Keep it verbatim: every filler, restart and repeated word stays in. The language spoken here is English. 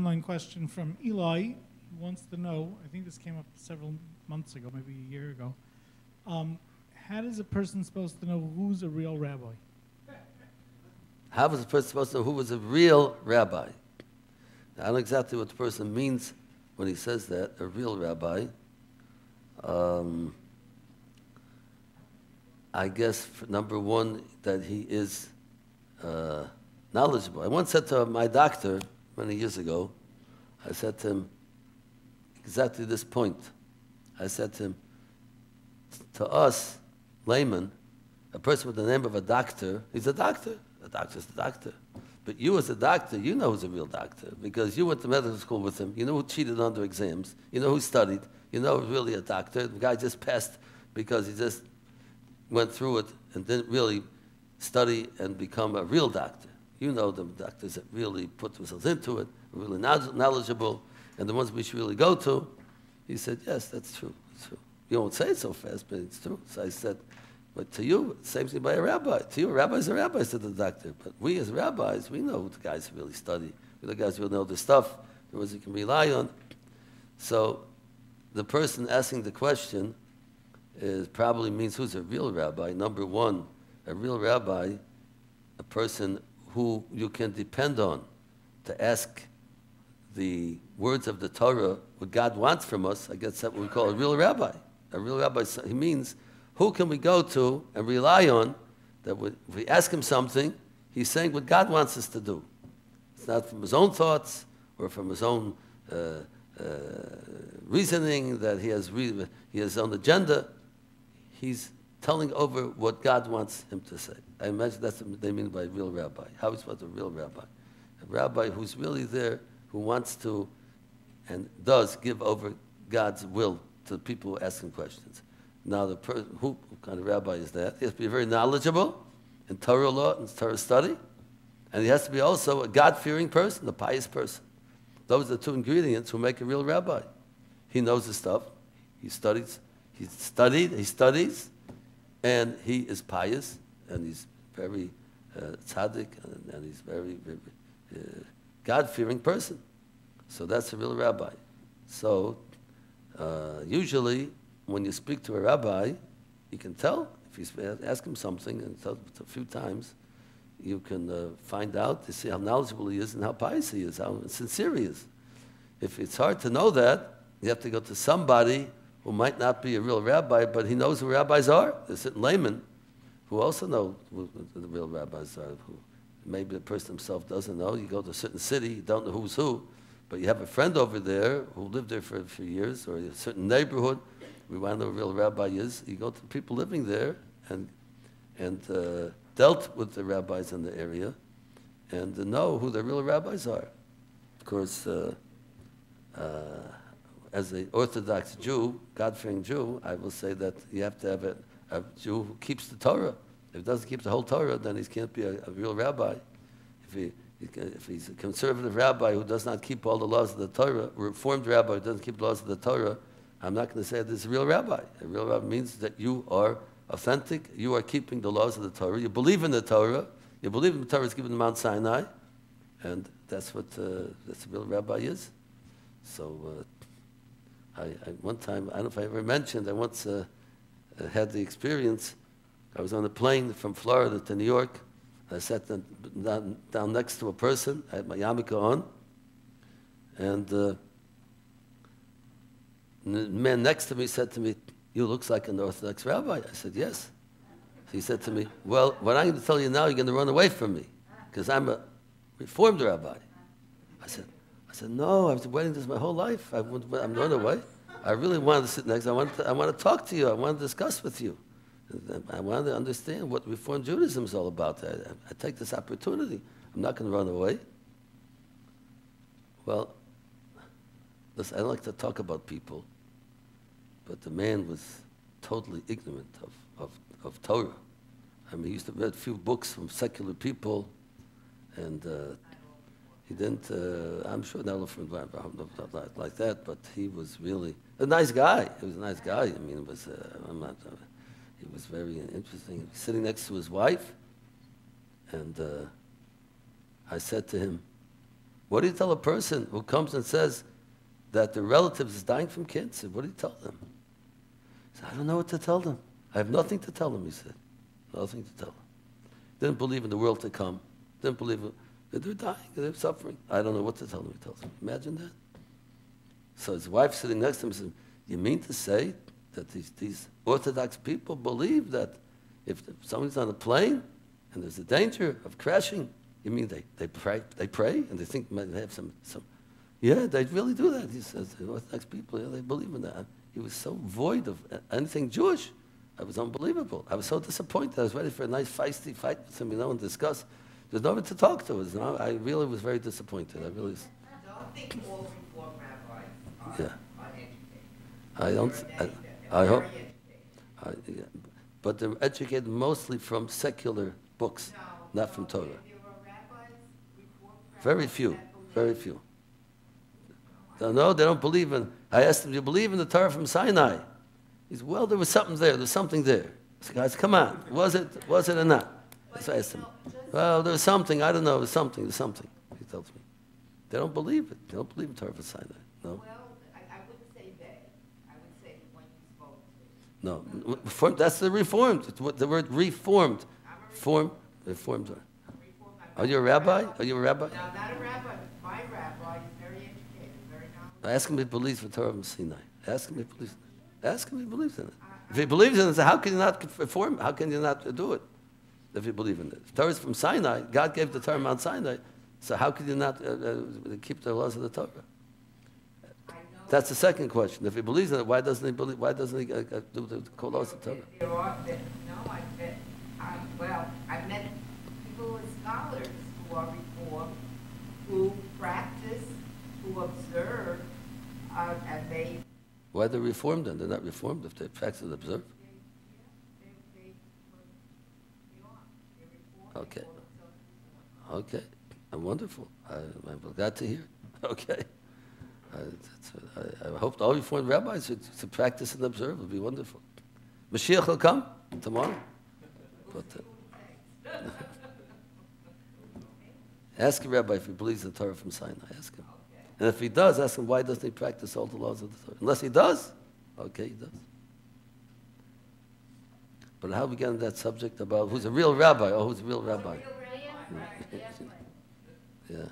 online question from Eli, who wants to know, I think this came up several months ago, maybe a year ago, um, how is a person supposed to know who's a real rabbi? How is a person supposed to know who was a real rabbi? Now, I don't know exactly what the person means when he says that, a real rabbi. Um, I guess, for number one, that he is uh, knowledgeable. I once said to my doctor many years ago, I said to him exactly this point. I said to him, to us, laymen, a person with the name of a doctor, he's a doctor. A doctor's a doctor. But you as a doctor, you know who's a real doctor, because you went to medical school with him. You know who cheated on the exams. You know who studied. You know who's really a doctor. The guy just passed because he just went through it and didn't really study and become a real doctor. You know the doctors that really put themselves into it, really knowledgeable, and the ones we should really go to. He said, yes, that's true. That's true. You don't say it so fast, but it's true. So I said, but to you, same thing by a rabbi. To you, a rabbi is a rabbi, said the doctor. But we as rabbis, we know who the guys who really study. We know the guys who really know the stuff, the ones you can rely on. So the person asking the question is probably means who's a real rabbi. Number one, a real rabbi, a person who you can depend on to ask the words of the Torah, what God wants from us. I guess that's what we call a real rabbi. A real rabbi, he means, who can we go to and rely on that if we ask him something, he's saying what God wants us to do. It's not from his own thoughts or from his own uh, uh, reasoning that he has, re he has his own agenda. He's telling over what God wants him to say. I imagine that's what they mean by real rabbi. How is what a real rabbi? A rabbi who's really there, who wants to and does give over God's will to the people who ask him questions. Now, the person, who, who kind of rabbi is that? He has to be very knowledgeable in Torah law and Torah study. And he has to be also a God-fearing person, a pious person. Those are the two ingredients who make a real rabbi. He knows the stuff. He studies. He studied. He studies. And he is pious. And he's very uh, tzaddik. And, and he's very, very uh, God-fearing person. So that's a real rabbi. So uh, usually, when you speak to a rabbi, you can tell, if you ask him something and tell him a few times, you can uh, find out to see how knowledgeable he is and how pious he is, how sincere he is. If it's hard to know that, you have to go to somebody who might not be a real rabbi, but he knows who rabbis are. There's certain laymen who also know who the real rabbis are, who maybe the person himself doesn't know. You go to a certain city, you don't know who's who, but you have a friend over there who lived there for a few years, or a certain neighborhood. We want to know who a real rabbi is. You go to the people living there and, and uh, dealt with the rabbis in the area and to know who the real rabbis are. Of course, uh, uh, as an Orthodox Jew, God-fearing Jew, I will say that you have to have a, a Jew who keeps the Torah. If he doesn't keep the whole Torah, then he can't be a, a real rabbi. If, he, if he's a conservative rabbi who does not keep all the laws of the Torah, a reformed rabbi who doesn't keep the laws of the Torah, I'm not going to say this is a real rabbi. A real rabbi means that you are authentic, you are keeping the laws of the Torah, you believe in the Torah, you believe in the Torah is given in Mount Sinai, and that's what uh, that's a real rabbi is. So uh, I, I, one time, I don't know if I ever mentioned, I once uh, had the experience, I was on a plane from Florida to New York, I sat down, down next to a person, I had my yarmulke on, and uh, the man next to me said to me, you look like an Orthodox rabbi. I said, yes. He said to me, well, what I'm going to tell you now, you're going to run away from me, because I'm a Reformed rabbi. I said, I said, no, I've been waiting this my whole life. I wouldn't, I'm running away. I really wanted to sit next. I want to, I want to talk to you. I want to discuss with you. I wanted to understand what Reformed Judaism is all about. I, I take this opportunity. I'm not going to run away. Well, listen, I don't like to talk about people, but the man was totally ignorant of, of, of Torah. I mean, he used to read a few books from secular people, and uh, he didn't, uh, I'm sure, not like that, but he was really a nice guy. He was a nice guy. I mean, it was, uh, I'm not, uh, he was very interesting. He was sitting next to his wife, and uh, I said to him, What do you tell a person who comes and says that their relatives is dying from cancer? What do you tell them? He said, I don't know what to tell them. I have nothing to tell them, he said. Nothing to tell them. Didn't believe in the world to come. Didn't believe that they're dying, they're suffering. I don't know what to tell them, he tells them. Imagine that. So his wife sitting next to him said, you mean to say that these, these Orthodox people believe that if someone's on a plane and there's a danger of crashing, you mean they, they pray they pray and they think they have some, some yeah, they really do that, he says. The Orthodox people, yeah, they believe in that. He was so void of anything Jewish. It was unbelievable. I was so disappointed. I was ready for a nice feisty fight with him, you know, and discuss. There's nobody to talk to us. You know? I really was very disappointed. I really don't think all Reform rabbis are, yeah. are educated. I don't I, I hope I, yeah. But they're educated mostly from secular books, no, not from Torah. Very few, very few. No, they don't believe in, I asked him, do you believe in the Torah from Sinai? He said, well, there was something there, there's something there. I said, guys, come on, was it, was it or not? So I asked him, well, there was something, I don't know, there's something, there's something, he tells me. They don't believe it, they don't believe in Torah from Sinai, no? Well, I, I wouldn't say that, I would say when you spoke to them. No, Reform, that's the Reformed, the word Reformed, Form, Reformed Torah. Are you a rabbi? Are you a rabbi? No, I'm not a rabbi. My rabbi is very educated, very knowledgeable. I ask him if he believes the Torah from Sinai. Ask him if he believes in it. Ask him if he believes in it. If he believes in it, how can you not perform? How can you not do it if you believe in it? If the Torah is from Sinai, God gave the Torah on Mount Sinai, so how could you not uh, uh, keep the laws of the Torah? That's the second question. If he believes in it, why doesn't he believe? Why doesn't he uh, uh, do the laws of the Torah? There are, there, no, I bet. I, well, I met people as scholars who are Reformed, who practice, who observe, uh, and they... Why they're Reformed then? They're not Reformed if they practice and observe? They, yeah, they, they, they are. They're Reformed. Okay. Okay. Wonderful. I, I'm glad to hear. Okay. I, that's, I, I hope all Reformed rabbis to, to practice and observe. It would be wonderful. Mashiach will come tomorrow. But, uh, ask a rabbi if he believes in the Torah from Sinai. Ask him. Okay. And if he does, ask him why doesn't he practice all the laws of the Torah? Unless he does. Okay, he does. But how we get on that subject about who's a real rabbi? Oh, who's a real rabbi? A real rabbi. Yeah. Yeah.